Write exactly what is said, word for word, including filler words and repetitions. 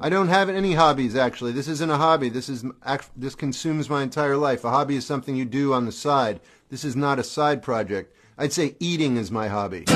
I don't have any hobbies, actually. This isn't a hobby. This is this consumes my entire life. A hobby is something you do on the side. This is not a side project. I'd say eating is my hobby.